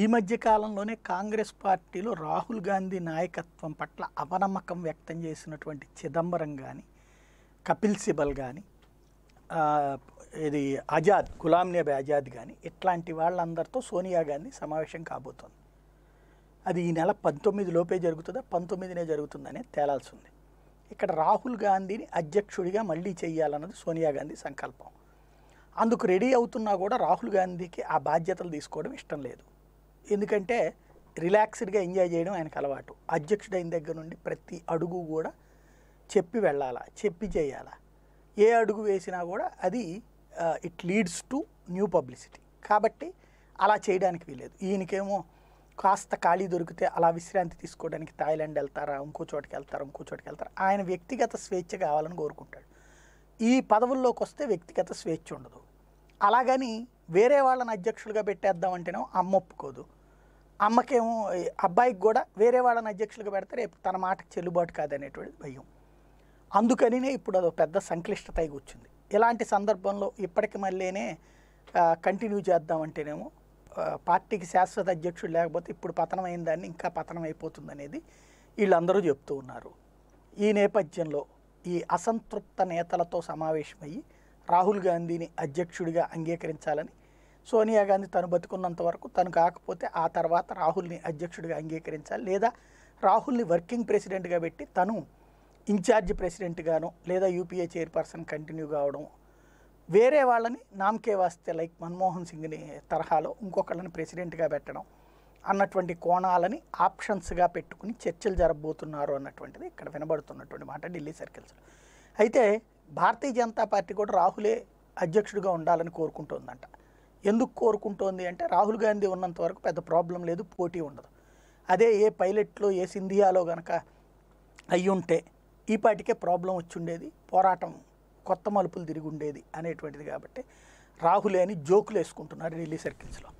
ఈ మధ్య కాలంలోనే కాంగ్రెస్ పార్టీలో రాహుల్ గాంధీ నాయకత్వం పట్ల అవనమ్మకం వ్యక్తం చేసినటువంటి చిదంబరం కానీ కపిల్ సిబల్ కానీ ఇది ఆజాద్ గులాం నబీ ఆజాద్ కానీ ఇట్లాంటి వాళ్ళందరితో సోనియా గాంధీ సమావేశం కాబోతోంది. అది ఈ నెల 19 లోపే జరుగుతుందా 19నే జరుగుతుందనే తేలాల్సి ఉంది. ఇక్కడ రాహుల్ గాంధీని అధ్యక్షుడిగా మళ్ళీ చేయాలన్నది సోనియా గాంధీ సంకల్పం. అందుకు రెడీ అవుతున్నా కూడా రాహుల్ గాంధీకి ఆ బాధ్యతలు తీసుకోవడం ఇష్టం లేదు. ఎందుకంటే రిలాక్స్డ్గా ఎంజాయ్ చేయడం ఆయనకు అలవాటు. అధ్యక్షుడైన దగ్గర నుండి ప్రతి అడుగు కూడా చెప్పి వెళ్ళాలా, చెప్పి చేయాలా. ఏ అడుగు వేసినా కూడా అది it leads to new publicity. కాబట్టి అలా చేయడానికి వీలేదు. ఈయనకేమో కాస్త ఖాళీ దొరికితే అలా విశ్రాంతి తీసుకోవడానికి థాయిలాండ్ వెళ్తారా, ఇంకో చోటికి వెళ్తారా. ఆయన వ్యక్తిగత స్వేచ్ఛ కావాలని కోరుకుంటాడు. ఈ పదవుల్లోకి వస్తే వ్యక్తిగత స్వేచ్ఛ ఉండదు. అలాగని వేరే వాళ్ళని అధ్యక్షులుగా పెట్టేద్దామంటేనో అమ్మ ఒప్పుకోదు. అమ్మకేమో అబ్బాయికి కూడా వేరే వాళ్ళని అధ్యక్షులుగా పెడితే రేపు తన మాటకు చెల్లుబాటు కాదనేటువంటి భయం. అందుకనినే ఇప్పుడు అదో పెద్ద సంక్లిష్టత అయి కూర్చుంది. ఇలాంటి సందర్భంలో ఇప్పటికి మళ్ళీనే కంటిన్యూ చేద్దామంటేనేమో పార్టీకి శాశ్వత అధ్యక్షుడు లేకపోతే ఇప్పుడు పతనమైన దాన్ని ఇంకా పతనం అయిపోతుంది అనేది వీళ్ళందరూ చెప్తూ ఉన్నారు. ఈ నేపథ్యంలో ఈ అసంతృప్త నేతలతో సమావేశమయ్యి రాహుల్ గాంధీని అధ్యక్షుడిగా అంగీకరించాలని, సోనియా గాంధీ తను బతుకున్నంత వరకు, తను కాకపోతే ఆ తర్వాత రాహుల్ని అధ్యక్షుడిగా అంగీకరించాలి, లేదా రాహుల్ని వర్కింగ్ ప్రెసిడెంట్గా పెట్టి తను ఇన్ఛార్జ్ ప్రెసిడెంట్గాను లేదా యూపీఏ చైర్పర్సన్ కంటిన్యూ కావడం, వేరే వాళ్ళని నామకే వాస్తే లైక్ మన్మోహన్ సింగ్ని తరహాలో ఇంకొకళ్ళని ప్రెసిడెంట్గా పెట్టడం అన్నటువంటి కోణాలని ఆప్షన్స్గా పెట్టుకుని చర్చలు జరగబోతున్నారు అన్నటువంటిది ఇక్కడ వినబడుతున్నటువంటి మాట ఢిల్లీ సర్కిల్స్లో. అయితే భారతీయ జనతా పార్టీ కూడా రాహులే అధ్యక్షుడిగా ఉండాలని కోరుకుంటోందంట. ఎందుకు కోరుకుంటోంది అంటే రాహుల్ గాంధీ ఉన్నంత వరకు పెద్ద ప్రాబ్లం లేదు, పోటీ ఉండదు. అదే ఏ పైలట్లో ఏ సింధియాలో కనుక అయ్యుంటే ఈ పాటికే ప్రాబ్లం వచ్చి ఉండేది, పోరాటం కొత్త మలుపులు తిరిగి ఉండేది అనేటువంటిది. కాబట్టి రాహులే అని జోకులు వేసుకుంటున్నారు ఢిల్లీ సర్కిల్స్లో.